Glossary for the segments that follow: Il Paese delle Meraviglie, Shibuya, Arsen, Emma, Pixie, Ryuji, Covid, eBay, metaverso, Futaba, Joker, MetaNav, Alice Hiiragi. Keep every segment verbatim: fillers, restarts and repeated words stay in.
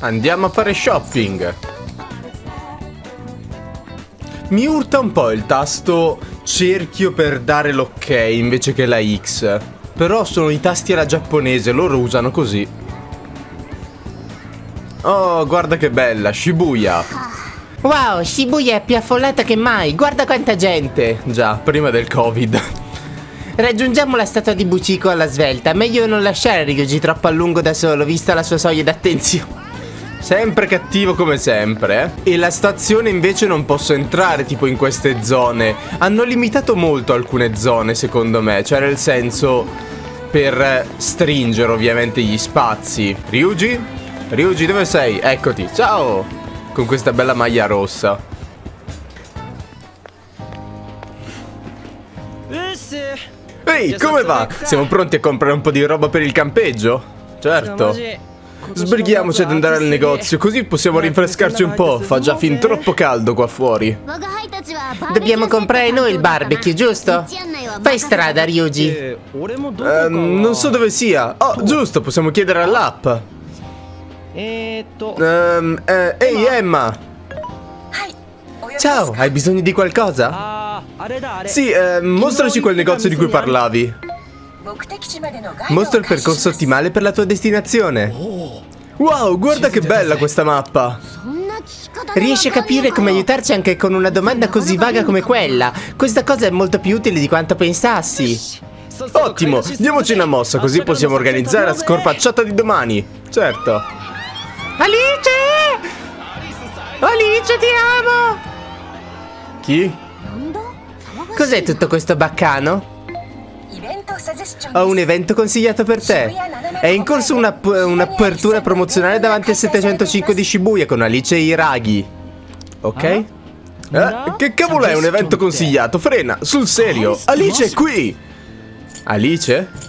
Andiamo a fare shopping. Mi urta un po' il tasto cerchio per dare l'ok invece che la X. Però sono i tasti alla giapponese, loro usano così. Oh, guarda che bella, Shibuya. Wow, Shibuya è più affollata che mai, guarda quanta gente. Già, prima del Covid. Raggiungiamo la statua di Buciko alla svelta. Meglio non lasciare Ryuji troppo a lungo da solo, vista la sua soglia d'attenzione. Sempre cattivo come sempre, eh? E la stazione invece non posso entrare tipo in queste zone. Hanno limitato molto alcune zone secondo me, cioè nel senso per stringere ovviamente gli spazi. Ryuji? Ryuji dove sei? Eccoti, ciao! Con questa bella maglia rossa. Ehi, hey, come va? Siamo pronti a comprare un po' di roba per il campeggio? Certo. Sbrighiamoci ad andare al negozio, così possiamo rinfrescarci un po', fa già fin troppo caldo qua fuori. Dobbiamo comprare noi il barbecue, giusto? Fai strada, Ryuji. Eh, non so dove sia. Oh, giusto, possiamo chiedere all'app. Ehm, um, eh, ehi, Emma. Ciao, hai bisogno di qualcosa? Sì, eh, mostraci quel negozio di cui parlavi. Mostra il percorso ottimale per la tua destinazione. Wow, guarda che bella questa mappa. Riesci a capire come aiutarci anche con una domanda così vaga come quella. Questa cosa è molto più utile di quanto pensassi. Ottimo, diamoci una mossa così possiamo organizzare la scorpacciata di domani. Certo. Alice! Alice, ti amo! Chi? Cos'è tutto questo baccano? Ho un evento consigliato per te. È in corso un'apertura promozionale davanti al settecentocinque di Shibuya con Alice Hiiragi. Ok? Eh? Che cavolo è un evento consigliato? Frena, sul serio, Alice è qui. Alice?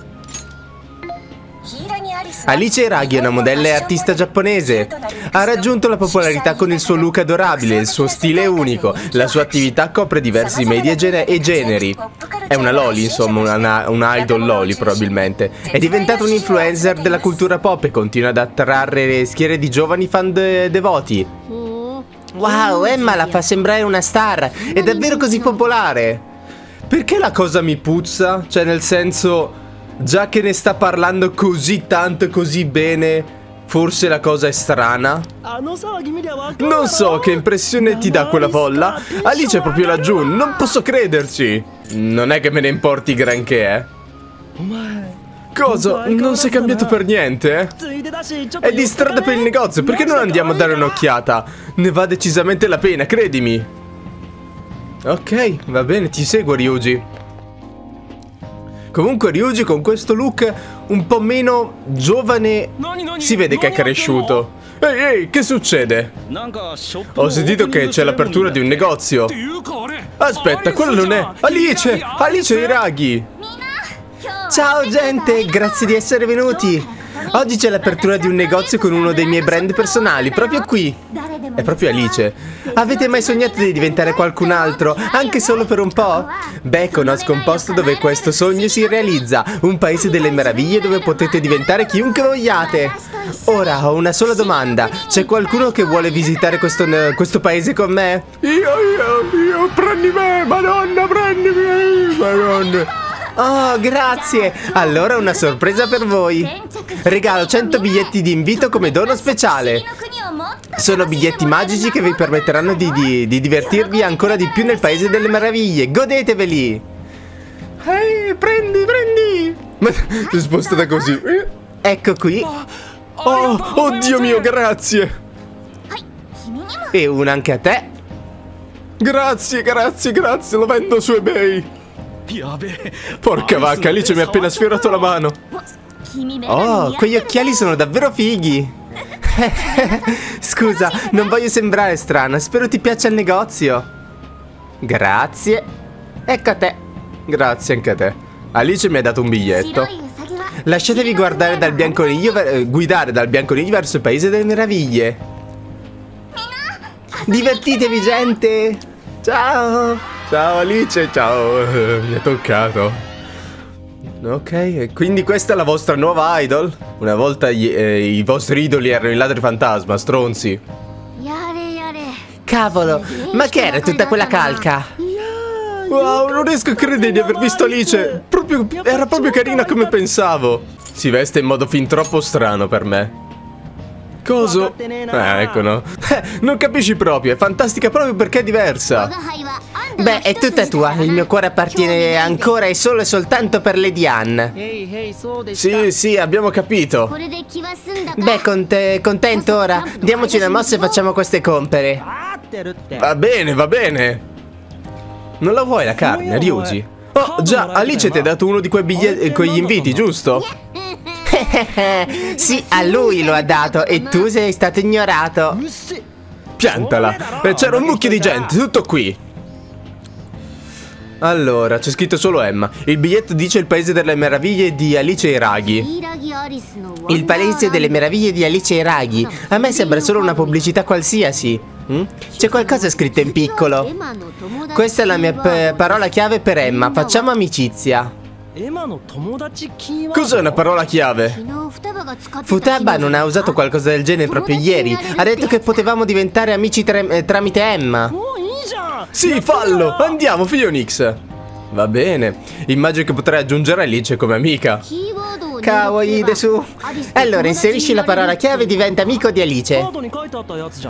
Alice Hiiragi è una modella e artista giapponese. Ha raggiunto la popolarità con il suo look adorabile, il suo stile unico. La sua attività copre diversi media e generi. È una loli, insomma, una, una idol loli probabilmente. È diventata un influencer della cultura pop e continua ad attrarre schiere di giovani fan de devoti. Wow, Emma la fa sembrare una star. È davvero così popolare. Perché la cosa mi puzza? Cioè nel senso... Già che ne sta parlando così tanto e così bene, forse la cosa è strana. Non so che impressione ti dà quella folla. Alice è proprio laggiù, non posso crederci. Non è che me ne importi granché, eh. Cosa? Non sei cambiato per niente, eh? È di strada per il negozio, perché non andiamo a dare un'occhiata? Ne va decisamente la pena, credimi. Ok, va bene, ti seguo, Ryuji. Comunque Ryuji con questo look un po' meno giovane si vede che è cresciuto. Ehi ehi, che succede? Ho sentito che c'è l'apertura di un negozio. Aspetta, quello non è Alice, Alice Hiiragi. Ciao gente, grazie di essere venuti. Oggi c'è l'apertura di un negozio con uno dei miei brand personali, proprio qui. È proprio Alice. Avete mai sognato di diventare qualcun altro, anche solo per un po'? Beh, conosco un posto dove questo sogno si realizza, un paese delle meraviglie dove potete diventare chiunque vogliate. Ora ho una sola domanda, c'è qualcuno che vuole visitare questo, questo paese con me? Io, io, io, prendi me, madonna, prendi me, madonna. Oh, grazie! Allora una sorpresa per voi. Regalo cento biglietti di invito come dono speciale. Sono biglietti magici che vi permetteranno di, di, di divertirvi ancora di più nel paese delle meraviglie. Godeteveli! Ehi, prendi, prendi! Ma ti è spostata così. Ecco qui. Oh, oddio mio, grazie! E una anche a te. Grazie, grazie, grazie, lo vendo su eBay. Porca vacca, Alice mi ha appena sfiorato la mano. Oh, quegli occhiali sono davvero fighi. Scusa, non voglio sembrare strana. Spero ti piaccia il negozio. Grazie. Ecco a te. Grazie anche a te. Alice mi ha dato un biglietto. Lasciatevi guardare dal bianconiglio, eh, guidare dal bianconiglio verso il paese delle meraviglie. Divertitevi gente. Ciao. Ciao Alice, ciao, mi è toccato. Ok, e quindi questa è la vostra nuova idol? Una volta gli, eh, i vostri idoli erano il ladro fantasma, stronzi. Cavolo, ma che era tutta quella calca? Wow, non riesco a credere di aver visto Alice. Proprio, era proprio carina come pensavo. Si veste in modo fin troppo strano per me. Coso? Eh, ecco no. Non capisci proprio, è fantastica proprio perché è diversa. Beh, è tutta tua. Il mio cuore appartiene ancora e solo e soltanto per Lady Anne. Sì, sì, abbiamo capito. Beh, con te, contento ora. Diamoci una mossa e facciamo queste compere. Va bene, va bene. Non la vuoi la carne, Ryuji? Oh, già, Alice ti ha dato uno di quei biglietti, quegli inviti, giusto? Sì, a lui lo ha dato e tu sei stato ignorato. Piantala, c'era un mucchio di gente, tutto qui. Allora, c'è scritto solo Emma. Il biglietto dice Il Paese delle Meraviglie di Alice Hiiragi. Il Paese delle Meraviglie di Alice Hiiragi. A me sembra solo una pubblicità qualsiasi. Mm? C'è qualcosa scritto in piccolo. Questa è la mia parola chiave per Emma. Facciamo amicizia. Cos'è una parola chiave? Futaba non ha usato qualcosa del genere proprio ieri. Ha detto che potevamo diventare amici eh, tramite Emma. Sì, fallo! Andiamo, figlio Nix. Va bene. Immagino che potrai aggiungere Alice come amica. Kawaii su. Allora inserisci la parola chiave e diventa amico di Alice.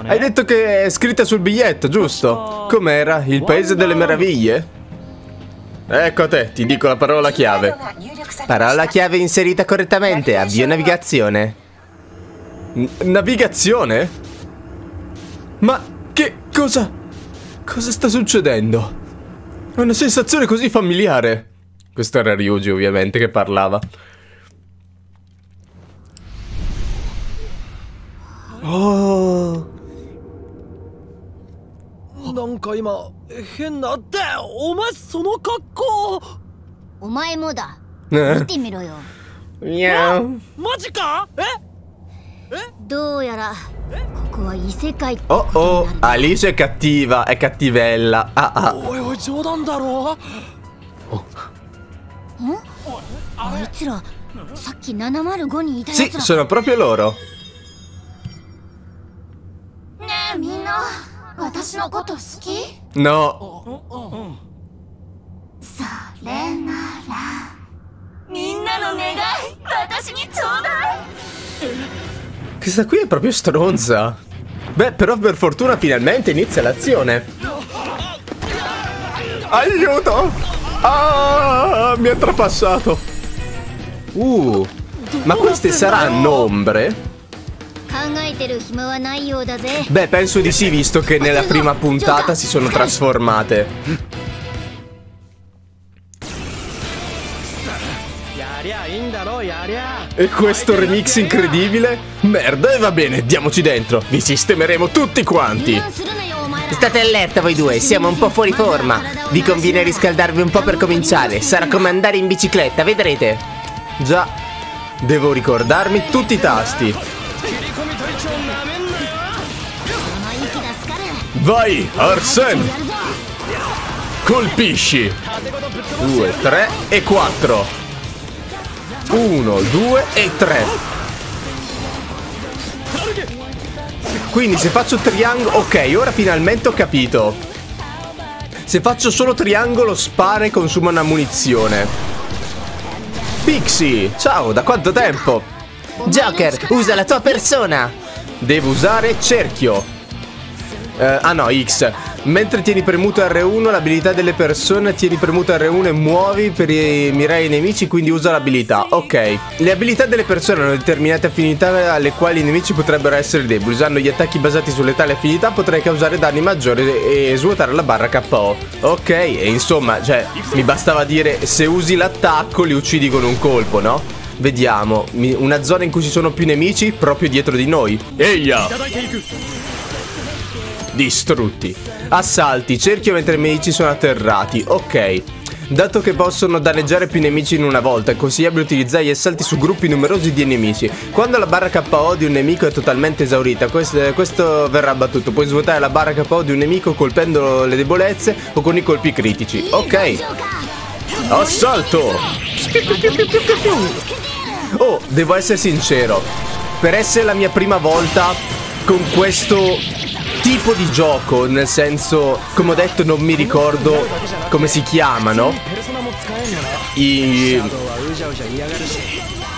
Hai detto che è scritta sul biglietto, giusto? Com'era? Il Paese delle Meraviglie? Ecco a te, ti dico la parola chiave. Parola chiave inserita correttamente. Avvio navigazione. N- Navigazione? Ma che cosa? Cosa sta succedendo? È una sensazione così familiare. Questo era Ryuji ovviamente che parlava. Oh. Oh oh, Alice è cattiva, è cattivella. Ah ah. Sì, sono proprio loro. No. Questa qui è proprio stronza. Beh, però per fortuna finalmente inizia l'azione. Aiuto! Ah, mi ha trapassato. Uh, ma queste saranno ombre? Beh, penso di sì, visto che nella prima puntata si sono trasformate. E questo remix incredibile? Merda, e va bene, diamoci dentro. Vi sistemeremo tutti quanti. State allerta voi due, siamo un po' fuori forma. Vi conviene riscaldarvi un po' per cominciare. Sarà come andare in bicicletta, vedrete. Già, devo ricordarmi tutti i tasti. Vai, Arsen! Colpisci! due, tre e quattro. uno, due e tre. Quindi se faccio triangolo... Ok, ora finalmente ho capito. Se faccio solo triangolo, spara e consuma una munizione. Pixie! Ciao, da quanto tempo? Joker, usa la tua persona! Devo usare cerchio. Uh, ah no, X. Mentre tieni premuto R uno, l'abilità delle persone, tieni premuto R uno e muovi per mirare i nemici, quindi usa l'abilità. Ok. Le abilità delle persone hanno determinate affinità alle quali i nemici potrebbero essere deboli. Usando gli attacchi basati sulle tali affinità potrai causare danni maggiori e svuotare la barra K O. Ok, e insomma, cioè, mi bastava dire se usi l'attacco li uccidi con un colpo, no? Vediamo. Una zona in cui ci sono più nemici proprio dietro di noi. Eia! Distrutti. Assalti, cerchio mentre i nemici sono atterrati. Ok. Dato che possono danneggiare più nemici in una volta, è consigliabile utilizzare gli assalti su gruppi numerosi di nemici. Quando la barra K O di un nemico è totalmente esaurita, questo, questo verrà abbattuto. Puoi svuotare la barra K O di un nemico colpendo le debolezze o con i colpi critici. Ok. Assalto! Oh, devo essere sincero, per essere la mia prima volta con questo tipo di gioco, nel senso, come ho detto non mi ricordo come si chiamano i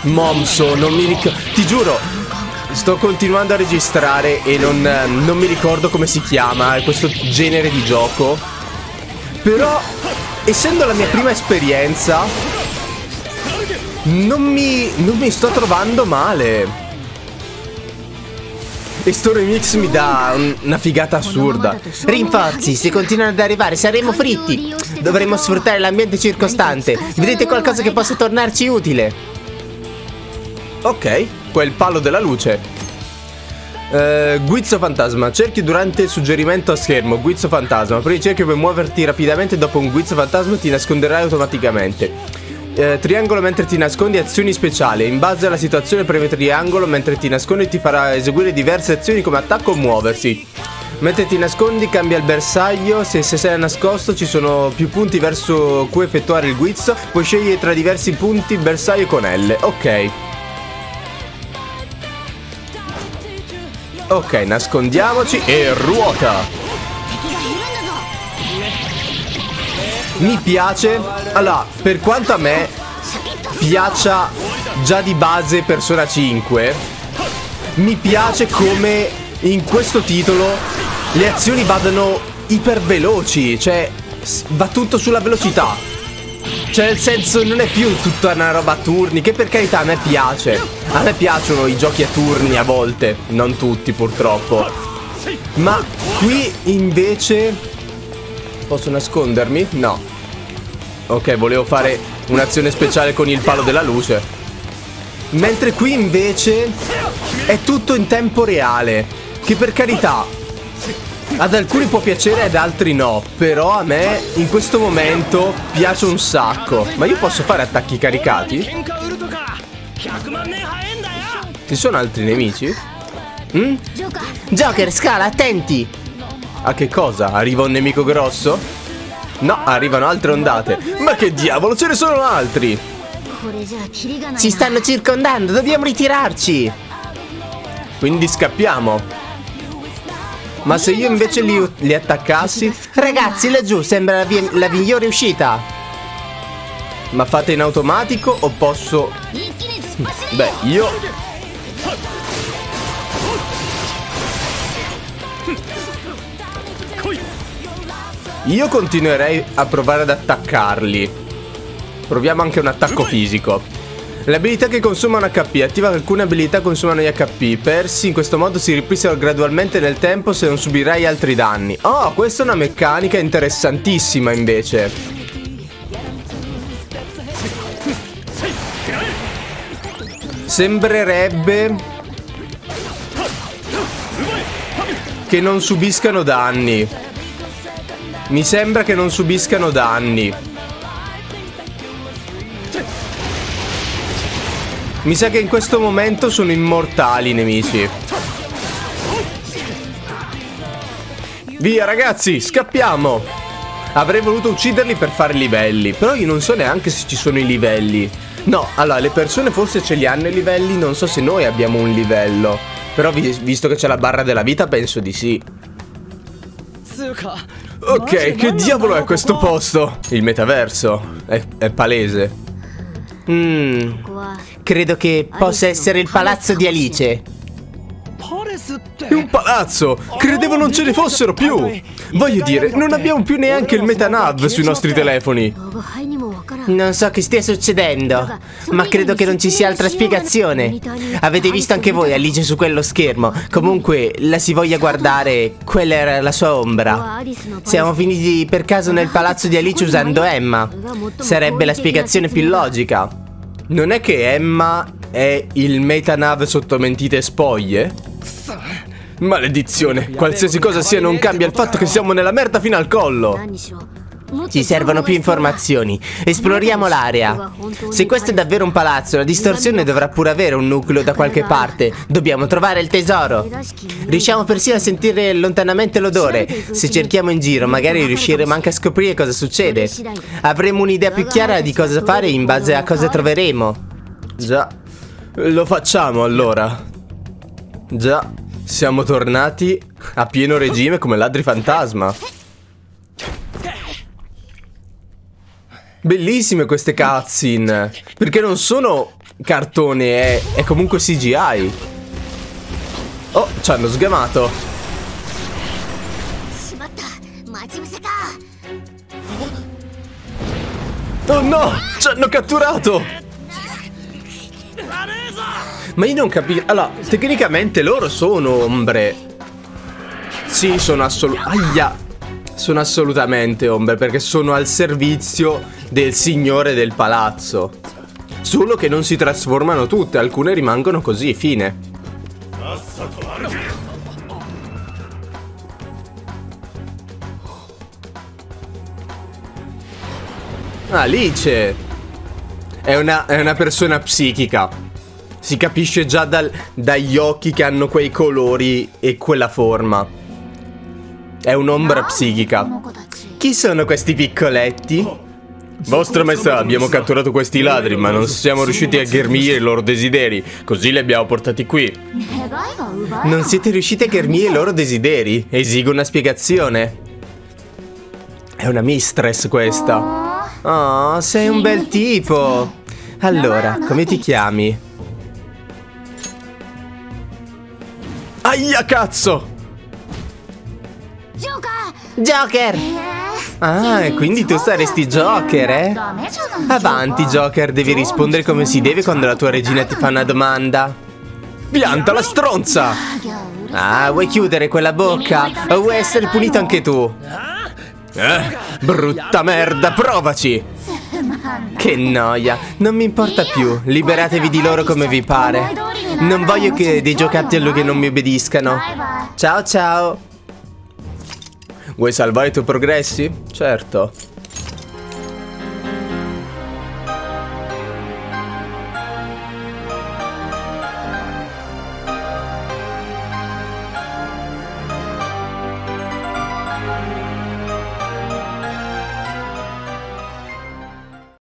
Momso, non mi ricordo, ti giuro, sto continuando a registrare e non, non mi ricordo come si chiama questo genere di gioco. Però, essendo la mia prima esperienza, non mi, non mi sto trovando male. E sto remix mi dà una figata assurda. Rinforzi, se continuano ad arrivare saremo fritti. Dovremmo sfruttare l'ambiente circostante. Vedete qualcosa che possa tornarci utile? Ok, quel palo della luce. uh, Guizzo fantasma. Cerchi durante il suggerimento a schermo. Guizzo fantasma. Prima di cerchio per muoverti rapidamente. Dopo un guizzo fantasma ti nasconderai automaticamente. Eh, triangolo mentre ti nascondi, azioni speciali. In base alla situazione premi triangolo mentre ti nascondi, ti farà eseguire diverse azioni come attacco o muoversi. Mentre ti nascondi cambia il bersaglio. Se, se sei nascosto ci sono più punti verso cui effettuare il guizzo. Puoi scegliere tra diversi punti bersaglio con L. Ok. Ok, nascondiamoci e ruota. Mi piace, allora, per quanto a me piaccia già di base Persona cinque, mi piace come in questo titolo le azioni vadano iperveloci, cioè va tutto sulla velocità. Cioè nel senso non è più tutta una roba a turni, che per carità a me piace. A me piacciono i giochi a turni a volte, non tutti purtroppo. Ma qui invece... Posso nascondermi? No. Ok, volevo fare un'azione speciale con il palo della luce. Mentre qui invece è tutto in tempo reale. Che per carità, ad alcuni può piacere, ad altri no. Però a me in questo momento piace un sacco. Ma io posso fare attacchi caricati? Ci sono altri nemici? Mm? Joker, Scala, attenti! A che cosa? Arriva un nemico grosso? No, arrivano altre ondate. Ma che diavolo, ce ne sono altri! Ci stanno circondando, dobbiamo ritirarci! Quindi scappiamo. Ma se io invece li, li attaccassi... Ragazzi, laggiù sembra la, via, la migliore uscita! Ma fate in automatico o posso... Beh, io... Io continuerei a provare ad attaccarli. Proviamo anche un attacco fisico. Le abilità che consumano acca pi. Attiva che alcune abilità consumano gli acca pi. Persi in questo modo si ripristinano gradualmente nel tempo se non subirai altri danni. Oh, questa è una meccanica interessantissima invece. Sembrerebbe che non subiscano danni. Mi sembra che non subiscano danni. Mi sa che in questo momento sono immortali i nemici. Via ragazzi, scappiamo. Avrei voluto ucciderli per fare livelli. Però io non so neanche se ci sono i livelli. No, allora le persone forse ce li hanno i livelli. Non so se noi abbiamo un livello. Però vi- visto che c'è la barra della vita penso di sì. Ok, che diavolo è questo posto? Il metaverso. È, è palese. Mm, credo che possa essere il palazzo di Alice. È un palazzo! Credevo non ce ne fossero più! Voglio dire, non abbiamo più neanche il MetaNav sui nostri telefoni. Non so che stia succedendo, ma credo che non ci sia altra spiegazione. Avete visto anche voi Alice su quello schermo. Comunque, la si voglia guardare, quella era la sua ombra. Siamo finiti per caso nel palazzo di Alice usando Emma. Sarebbe la spiegazione più logica. Non è che Emma è il MetaNav sotto mentite spoglie? Maledizione, qualsiasi cosa sia non cambia il fatto che siamo nella merda fino al collo. Ci servono più informazioni. Esploriamo l'area. Se questo è davvero un palazzo, la distorsione dovrà pure avere un nucleo da qualche parte. Dobbiamo trovare il tesoro. Riusciamo persino a sentire lontanamente l'odore. Se cerchiamo in giro, magari riusciremo anche a scoprire cosa succede. Avremo un'idea più chiara di cosa fare in base a cosa troveremo. Già. Lo facciamo allora. Già. Siamo tornati a pieno regime come ladri fantasma. Bellissime queste cutscene, perché non sono cartone, è, è comunque C G I. Oh, ci hanno sgamato. Oh no, ci hanno catturato. Ma io non capisco. Allora, tecnicamente loro sono ombre. Sì, sono assolutamente... Aia. Sono assolutamente ombre, perché sono al servizio del signore del palazzo. Solo che non si trasformano tutte, alcune rimangono così, fine. Alice è una, è una persona psichica. Si capisce già dal, dagli occhi che hanno quei colori e quella forma. È un'ombra psichica. Chi sono questi piccoletti? Vostra maestà, abbiamo catturato questi ladri, ma non siamo riusciti a ghermire i loro desideri, così li abbiamo portati qui. Non siete riusciti a ghermire i loro desideri? Esigo una spiegazione. È una mistress questa. Oh, sei un bel tipo. Allora, come ti chiami? Aia, cazzo! Joker! Ah, e quindi tu saresti Joker, eh? Avanti, Joker, devi rispondere come si deve quando la tua regina ti fa una domanda. Pianta la stronza! Ah, vuoi chiudere quella bocca? O vuoi essere punito anche tu? Eh, brutta merda, provaci! Che noia, non mi importa più, liberatevi di loro come vi pare. Non voglio che dei giocattoli che non mi obbediscano. Ciao ciao! Vuoi salvare i tuoi progressi? Certo.